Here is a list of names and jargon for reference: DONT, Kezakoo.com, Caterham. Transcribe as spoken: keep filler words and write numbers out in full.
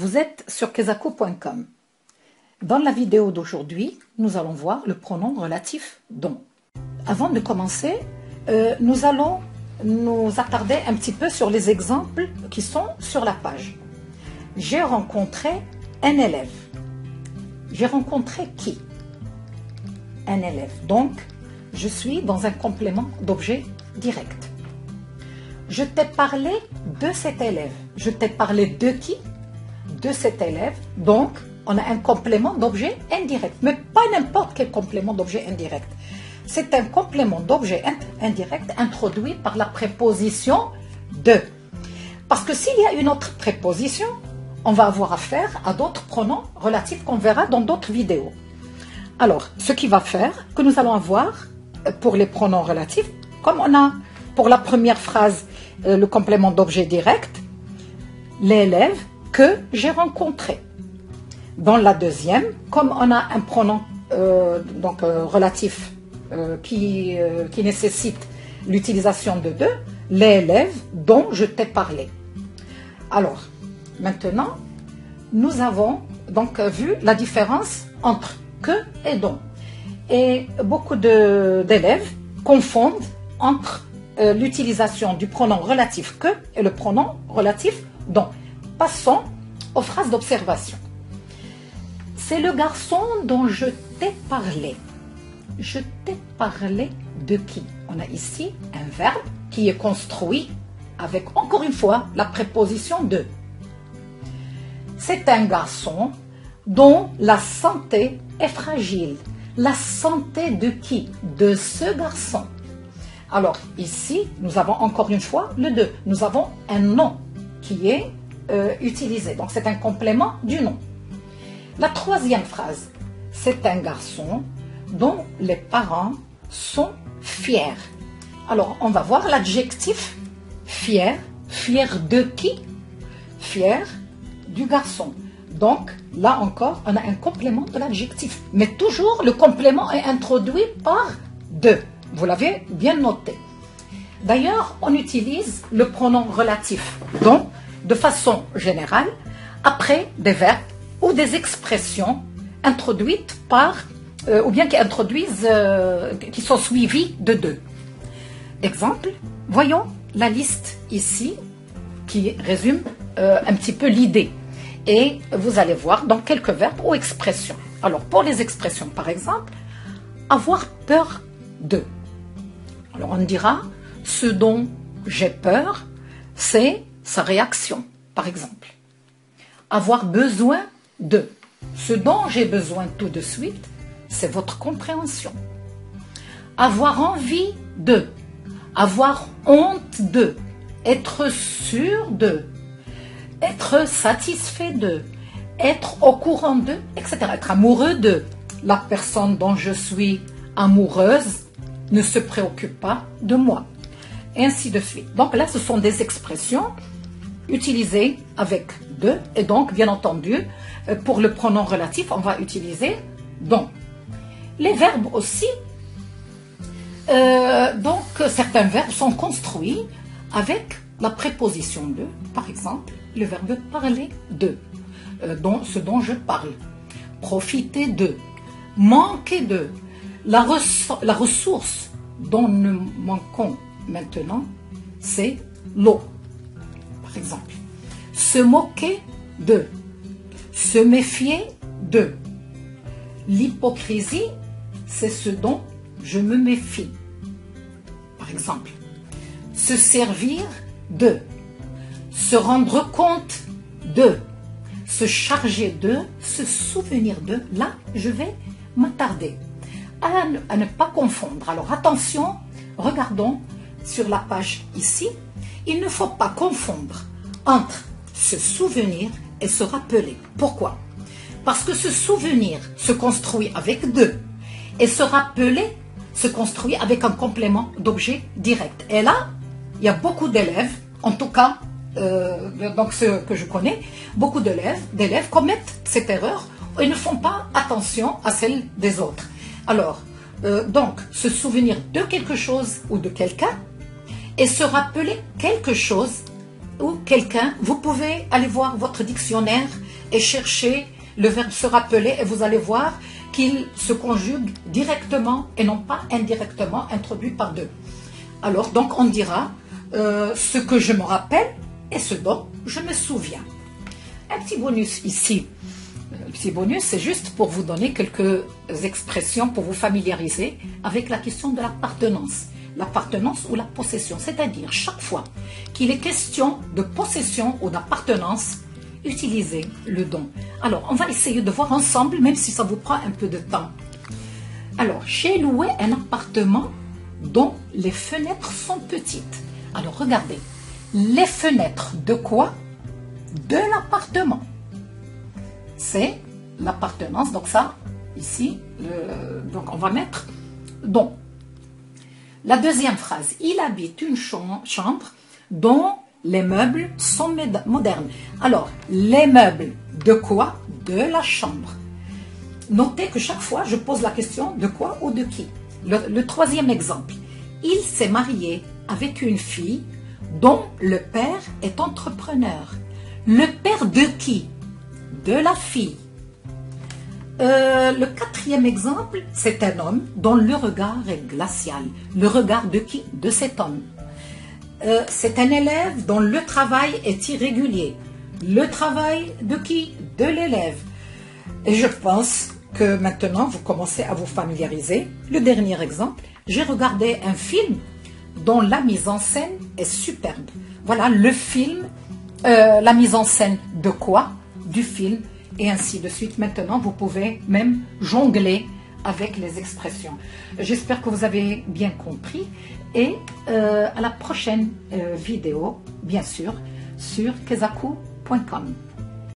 Vous êtes sur Kezakoo point com. Dans la vidéo d'aujourd'hui, nous allons voir le pronom relatif « dont ». Avant de commencer, euh, nous allons nous attarder un petit peu sur les exemples qui sont sur la page. J'ai rencontré un élève. J'ai rencontré qui? Un élève. Donc, je suis dans un complément d'objet direct. Je t'ai parlé de cet élève. Je t'ai parlé de qui? De cet élève, donc on a un complément d'objet indirect, mais pas n'importe quel complément d'objet indirect. C'est un complément d'objet indirect introduit par la préposition de. Parce que s'il y a une autre préposition, on va avoir affaire à d'autres pronoms relatifs qu'on verra dans d'autres vidéos. Alors, ce qui va faire que nous allons avoir pour les pronoms relatifs, comme on a pour la première phrase le complément d'objet direct, l'élève que j'ai rencontré. Dans la deuxième, comme on a un pronom euh, donc, euh, relatif euh, qui, euh, qui nécessite l'utilisation de deux, l'élève dont je t'ai parlé. Alors, maintenant, nous avons donc vu la différence entre que et dont. Et beaucoup d'élèves confondent entre euh, l'utilisation du pronom relatif que et le pronom relatif dont. Passons aux phrases d'observation. C'est le garçon dont je t'ai parlé. Je t'ai parlé de qui? On a ici un verbe qui est construit avec, encore une fois, la préposition de. C'est un garçon dont la santé est fragile. La santé de qui? De ce garçon. Alors ici, nous avons encore une fois le de. Nous avons un nom qui est Euh, utilisé. Donc, c'est un complément du nom. La troisième phrase, c'est un garçon dont les parents sont fiers. Alors, on va voir l'adjectif fier. Fier de qui? Fier du garçon. Donc, là encore, on a un complément de l'adjectif. Mais toujours, le complément est introduit par de. Vous l'avez bien noté. D'ailleurs, on utilise le pronom relatif dont de façon générale, après des verbes ou des expressions introduites par, euh, ou bien qui introduisent, euh, qui sont suivies de deux. Exemple, voyons la liste ici qui résume euh, un petit peu l'idée. Et vous allez voir dans quelques verbes ou expressions. Alors pour les expressions, par exemple, avoir peur de. Alors on dira, ce dont j'ai peur, c'est sa réaction, par exemple. Avoir besoin de. Ce dont j'ai besoin tout de suite, c'est votre compréhension. Avoir envie de. Avoir honte de. Être sûr de. Être satisfait de. Être au courant de, et cetera. Être amoureux de. La personne dont je suis amoureuse ne se préoccupe pas de moi. Et ainsi de suite. Donc là, ce sont des expressions utilisés avec de, et donc, bien entendu, pour le pronom relatif, on va utiliser dont. Les verbes aussi, euh, donc certains verbes sont construits avec la préposition de, par exemple, le verbe parler de, euh, dont, ce dont je parle, profiter de, manquer de, la, res- la ressource dont nous manquons maintenant, c'est l'eau. Par exemple, se moquer de, se méfier de. L'hypocrisie, c'est ce dont je me méfie. Par exemple, se servir de, se rendre compte de, se charger de, se souvenir de. Là, je vais m'attarder à, à ne pas confondre. Alors attention, regardons sur la page ici. Il ne faut pas confondre entre se souvenir et se rappeler. Pourquoi? Parce que se souvenir se construit avec de et se rappeler se construit avec un complément d'objet direct. Et là, il y a beaucoup d'élèves, en tout cas, euh, donc ceux que je connais, beaucoup d'élèves d'élèves commettent cette erreur et ne font pas attention à celle des autres. Alors, euh, donc, se souvenir de quelque chose ou de quelqu'un, et se rappeler quelque chose ou quelqu'un, vous pouvez aller voir votre dictionnaire et cherchez le verbe se rappeler et vous allez voir qu'il se conjugue directement et non pas indirectement introduit par deux. Alors donc on dira euh, ce que je me rappelle et ce dont je me souviens. Un petit bonus ici. Le petit bonus, c'est juste pour vous donner quelques expressions pour vous familiariser avec la question de l'appartenance. L'appartenance ou la possession, c'est-à-dire chaque fois qu'il est question de possession ou d'appartenance, utilisez le don. Alors, on va essayer de voir ensemble, même si ça vous prend un peu de temps. Alors, j'ai loué un appartement dont les fenêtres sont petites. Alors, regardez, les fenêtres de quoi? De l'appartement. C'est l'appartenance, donc ça, ici, le, donc on va mettre don. La deuxième phrase, il habite une chambre dont les meubles sont modernes. Alors, les meubles de quoi? De la chambre. Notez que chaque fois, je pose la question de quoi ou de qui. Le, le troisième exemple, il s'est marié avec une fille dont le père est entrepreneur. Le père de qui? De la fille. Euh, le quatrième exemple, c'est un homme dont le regard est glacial. Le regard de qui? De cet homme. Euh, c'est un élève dont le travail est irrégulier. Le travail de qui? De l'élève. Et je pense que maintenant, vous commencez à vous familiariser. Le dernier exemple, j'ai regardé un film dont la mise en scène est superbe. Voilà le film, euh, la mise en scène de quoi? Du film, et ainsi de suite. Maintenant, vous pouvez même jongler avec les expressions. J'espère que vous avez bien compris et euh, à la prochaine euh, vidéo, bien sûr, sur Kezakoo point com.